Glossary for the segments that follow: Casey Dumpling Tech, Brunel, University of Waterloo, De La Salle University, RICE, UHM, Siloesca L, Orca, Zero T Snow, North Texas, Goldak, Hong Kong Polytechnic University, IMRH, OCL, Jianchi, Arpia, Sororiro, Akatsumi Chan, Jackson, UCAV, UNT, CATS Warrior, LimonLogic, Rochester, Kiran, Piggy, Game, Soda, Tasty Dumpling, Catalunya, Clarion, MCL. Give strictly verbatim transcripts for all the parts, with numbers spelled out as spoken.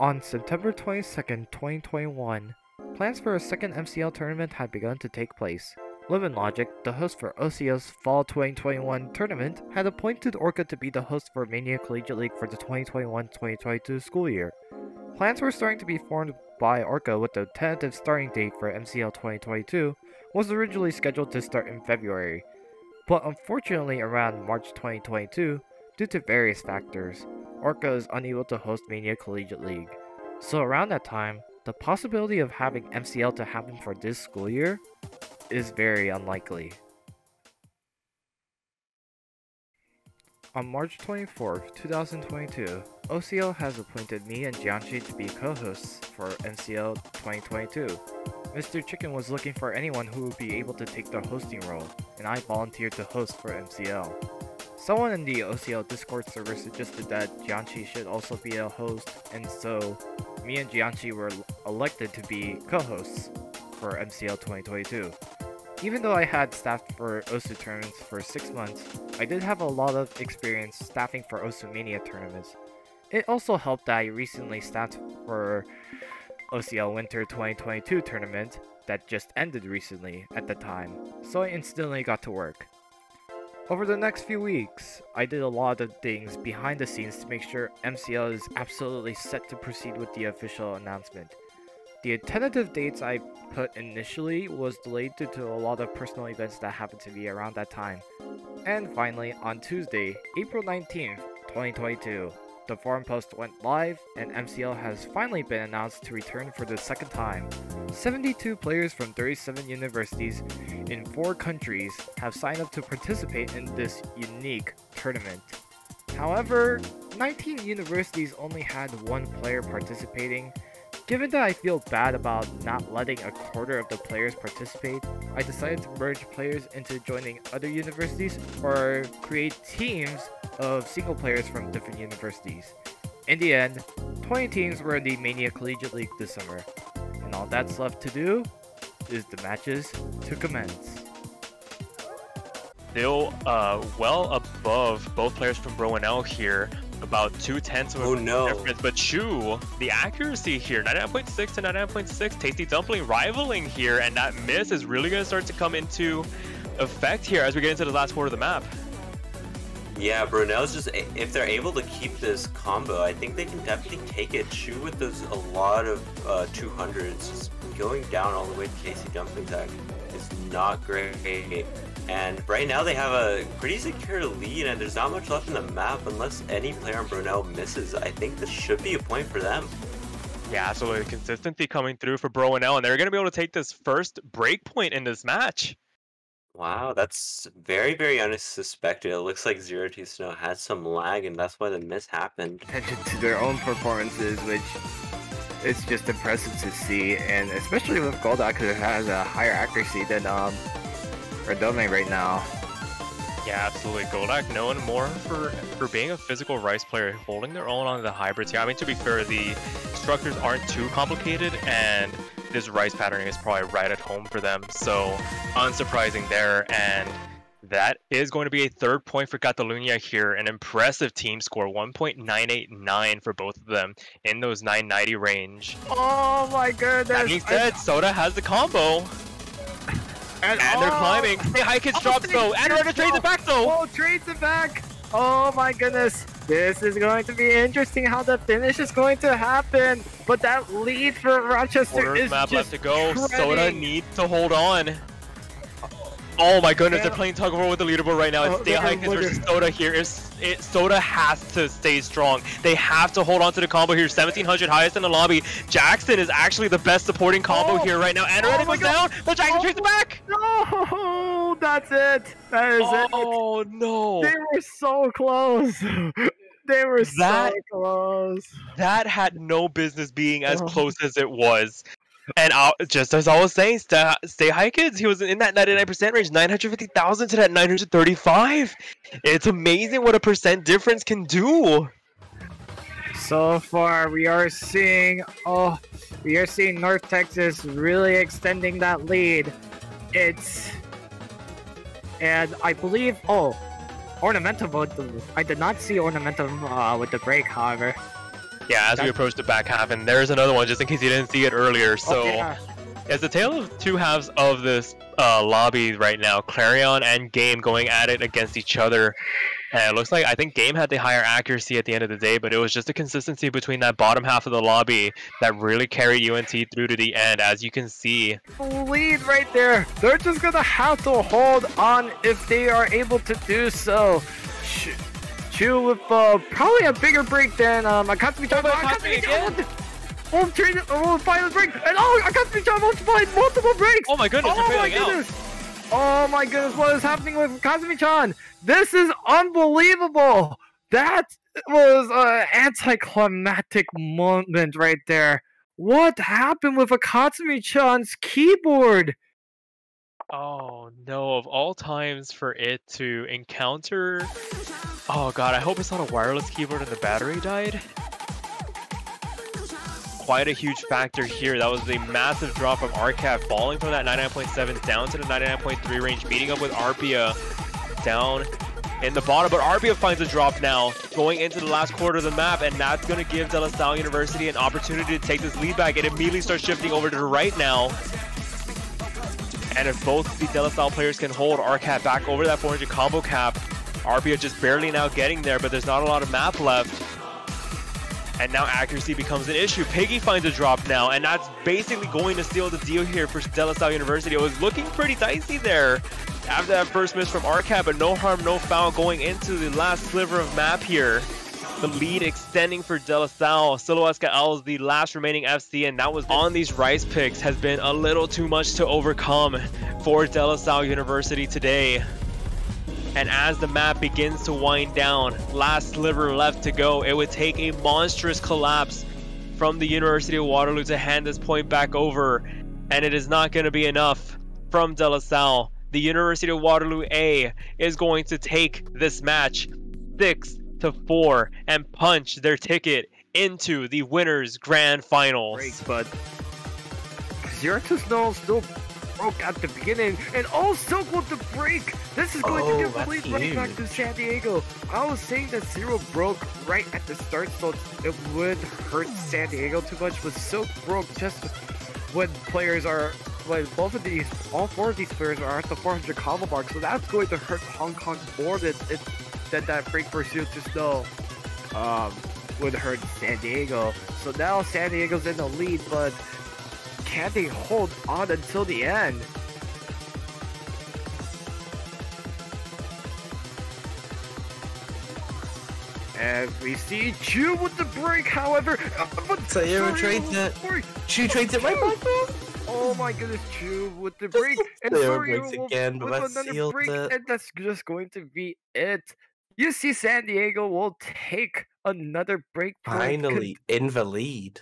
On September twenty-second, twenty twenty-one, plans for a second M C L tournament had begun to take place. LimonLogic, the host for O C L's Fall twenty twenty-one tournament, had appointed Orca to be the host for Mania Collegiate League for the twenty twenty-one twenty twenty-two school year. Plans were starting to be formed by Orca, with the tentative starting date for M C L twenty twenty-two was originally scheduled to start in February, but unfortunately around March twenty twenty-two, due to various factors, Orca is unable to host Mania Collegiate League. So around that time, the possibility of having M C L to happen for this school year is very unlikely. On March twenty-fourth, two thousand twenty-two, O C L has appointed me and Jianchi to be co-hosts for M C L twenty twenty-two. Mister Chicken was looking for anyone who would be able to take the hosting role, and I volunteered to host for M C L. Someone in the O C L Discord server suggested that Jianchi should also be a host, and so me and Jianchi were elected to be co-hosts for M C L twenty twenty-two. Even though I had staffed for osu! Tournaments for six months, I did have a lot of experience staffing for osu!mania tournaments. It also helped that I recently staffed for O C L Winter twenty twenty-two tournament that just ended recently at the time, so I instantly got to work. Over the next few weeks, I did a lot of things behind the scenes to make sure M C L is absolutely set to proceed with the official announcement. The tentative dates I put initially was delayed due to a lot of personal events that happened to be around that time. And finally, on Tuesday, April nineteenth, twenty twenty-two, the forum post went live and M C L has finally been announced to return for the second time. seventy-two players from thirty-seven universities in four countries have signed up to participate in this unique tournament. However, nineteen universities only had one player participating. Given that I feel bad about not letting a quarter of the players participate, I decided to merge players into joining other universities or create teams of single players from different universities. In the end, twenty teams were in the Mania Collegiate League this summer, and all that's left to do is the matches to commence. Still uh, well above both players from Brunel here. About two tenths of a oh, no. difference, but Chu, the accuracy here, ninety-nine point six to ninety-nine point six, Tasty Dumpling rivaling here, and that miss is really going to start to come into effect here as we get into the last quarter of the map. Yeah, Brunel's just, if they're able to keep this combo, I think they can definitely take it. Chu with those, a lot of uh, two hundreds, just going down all the way to Casey Dumpling Tech is not great. And right now they have a pretty secure lead, and there's not much left in the map unless any player on Brunel misses. I think this should be a point for them. Yeah, absolutely. Consistency coming through for Brunel, and they're going to be able to take this first break point in this match. Wow, that's very, very unsuspected. It looks like Zero T Snow had some lag, and that's why the miss happened. Attention to their own performances, which is just impressive to see, and especially with Goldak, because it has a higher accuracy than um. Redome right now. Yeah, absolutely. Goldak known more for for being a physical RICE player, holding their own on the hybrids here. I mean, to be fair, the structures aren't too complicated, and this RICE patterning is probably right at home for them, so unsurprising there. And that is going to be a third point for Catalunya here. An impressive team score, one point nine eight nine for both of them in those nine ninety range. Oh my goodness! That being said, I... Soda has the combo. And, and oh, they're climbing. Hey, high kids oh, drop though. And they're gonna trade the back though. Oh, trades it back. Oh my goodness. This is going to be interesting how the finish is going to happen. But that lead for Rochester Order is map just left to go. Treading. Soda needs to hold on. Oh my goodness, yeah. They're playing tug of war with the leaderboard right now. It's oh, Stay High Kids versus Soda here. It's, it, Soda has to stay strong. They have to hold on to the combo here. seventeen hundred highest in the lobby. Jackson is actually the best supporting combo oh. here right now. And Redome oh goes God. down, but Jackson oh. trades it back! No, that's it. That is oh, it. Oh no. They were so close. They were that, so close. That had no business being as oh. close as it was. And I'll, just as I was saying, stay, stay high kids. He was in that ninety-nine percent range, nine hundred fifty thousand to that nine hundred thirty-five. It's amazing what a percent difference can do. So far, we are seeing oh, we are seeing North Texas really extending that lead. It's and I believe oh, Ornamentum. I did not see Ornamentum uh, with the break, however. Yeah, as we approach the back half, and there's another one just in case you didn't see it earlier. So, okay. It's a tale of two halves of this uh, lobby right now. Clarion and Game going at it against each other. And it looks like, I think Game had the higher accuracy at the end of the day, but it was just the consistency between that bottom half of the lobby that really carried U N T through to the end, as you can see. Lead right there. They're just going to have to hold on if they are able to do so. Chu with uh, probably a bigger break than um, Akatsumi Chan. Akatsumi Chan won't find the break. And oh, Akatsumi Chan won't find multiple breaks. Oh my goodness, oh, my goodness. Out. Oh my goodness, what is happening with Akatsumi Chan? This is unbelievable. That was an anticlimactic moment right there. What happened with Akatsumi Chan's keyboard? Oh no, of all times for it to encounter. Oh god, I hope it's not a wireless keyboard and the battery died. Quite a huge factor here. That was the massive drop from Arcat, falling from that ninety-nine point seven down to the ninety-nine point three range, meeting up with Arpia down in the bottom. But Arpia finds a drop now, going into the last quarter of the map, and that's going to give De La Salle University an opportunity to take this lead back. It immediately starts shifting over to the right now. And if both the De La Salle players can hold Arcat back over that four hundred combo cap, Arpia just barely now getting there, but there's not a lot of map left. And now accuracy becomes an issue. Piggy finds a drop now, and that's basically going to steal the deal here for De La Salle University. It was looking pretty dicey there after that first miss from Arcat, but no harm, no foul going into the last sliver of map here. The lead extending for De La Salle. Siloesca L is the last remaining F C, and that was on these Rice picks has been a little too much to overcome for De La Salle University today. And as the map begins to wind down, last sliver left to go, it would take a monstrous collapse from the University of Waterloo to hand this point back over. And it is not going to be enough from De La Salle. The University of Waterloo A is going to take this match six to four and punch their ticket into the winners' grand finals. Break, but Zero T Snow still broke at the beginning, and all Silk with the break. This is going oh, to give the lead right back to San Diego. I was saying that Zero broke right at the start, so it would hurt San Diego too much, but Silk broke just when players are, when both of these, all four of these players are at the four hundred combo mark, so that's going to hurt Hong Kong more than, it, than that break for Zero T Snow um, would hurt San Diego. So now San Diego's in the lead, but can they hold on until the end? And we see Chu with the break, however. But so you trades it. Chu trades it right back. Oh my goodness, Chu with the break. And breaks again, but that's sealed break, it. And that's just going to be it. You see, San Diego will take another break. Finally, in the lead.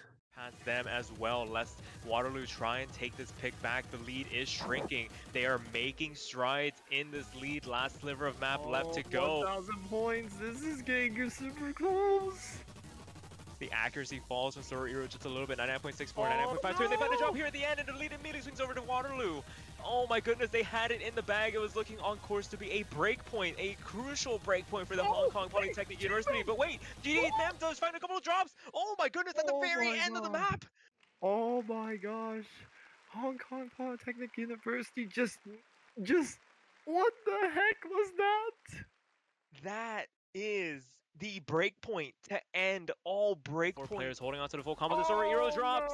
Them as well, lest Waterloo try and take this pick back. The lead is shrinking. They are making strides in this lead. Last sliver of map oh, left to go. one thousand points. This is getting super close. The accuracy falls from Sororiro just a little bit. ninety-nine point six four, oh, ninety-nine point five two. No. They found a drop here at the end, and the lead immediately swings over to Waterloo. Oh my goodness, they had it in the bag. It was looking on course to be a break point, a crucial break point for the oh, Hong Kong Polytechnic wait, University. But wait, G D Nam does find a couple of drops. Oh my goodness, at the oh very end God. of the map. Oh my gosh. Hong Kong Polytechnic University just, just, what the heck was that? That is the break point to end all break Four points. Players holding on to the full combo. Oh, the Sororiro drops.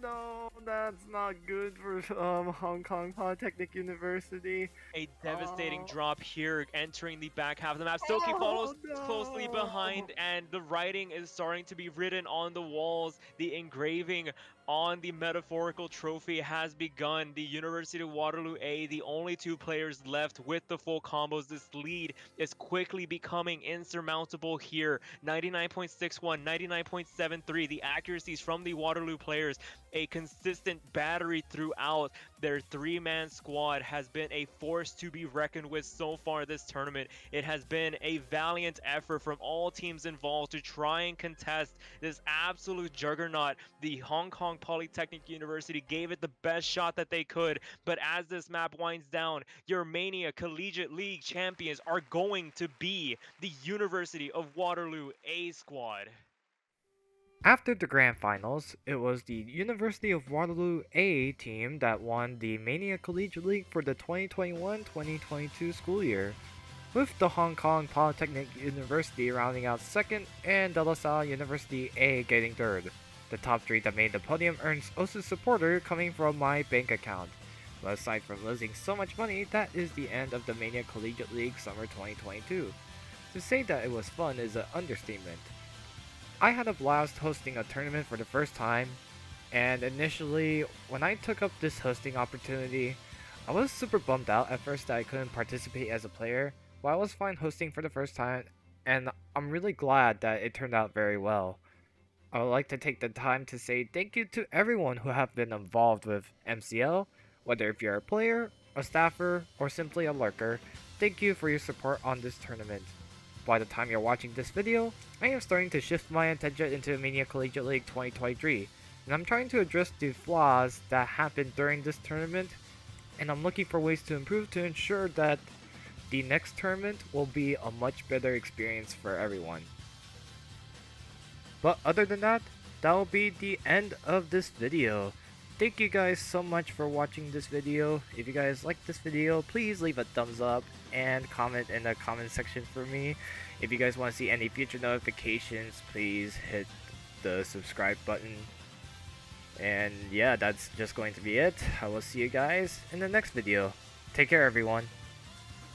No, no. That's not good for um, Hong Kong Polytechnic University. A devastating uh, drop here, entering the back half of the map. Silky oh, follows no. closely behind, and the writing is starting to be written on the walls. The engraving on the metaphorical trophy has begun. The University of Waterloo A, the only two players left with the full combos. This lead is quickly becoming insurmountable here. ninety-nine point six one, ninety-nine point seven three. The accuracies from the Waterloo players, a consistent battery throughout. Their three-man squad has been a force to be reckoned with so far this tournament. It has been a valiant effort from all teams involved to try and contest this absolute juggernaut. The Hong Kong Polytechnic University gave it the best shot that they could, but as this map winds down, your Mania Collegiate League champions are going to be the University of Waterloo A squad. After the grand finals, it was the University of Waterloo A team that won the Mania Collegiate League for the twenty twenty-one twenty twenty-two school year, with the Hong Kong Polytechnic University rounding out second and De La Salle University A getting third. The top three that made the podium earns O S U supporter coming from my bank account. But aside from losing so much money, that is the end of the Mania Collegiate League Summer twenty twenty-two. To say that it was fun is an understatement. I had a blast hosting a tournament for the first time, and initially, when I took up this hosting opportunity, I was super bummed out at first that I couldn't participate as a player, but I was fine hosting for the first time, and I'm really glad that it turned out very well. I would like to take the time to say thank you to everyone who have been involved with M C L, whether if you're a player, a staffer, or simply a lurker. Thank you for your support on this tournament. By the time you're watching this video, I am starting to shift my attention into Mania Collegiate League twenty twenty-three, and I'm trying to address the flaws that happened during this tournament, and I'm looking for ways to improve to ensure that the next tournament will be a much better experience for everyone. But other than that, that will be the end of this video. Thank you guys so much for watching this video. If you guys like this video, please leave a thumbs up and comment in the comment section for me. If you guys want to see any future notifications, please hit the subscribe button. And yeah, that's just going to be it. I will see you guys in the next video. Take care, everyone.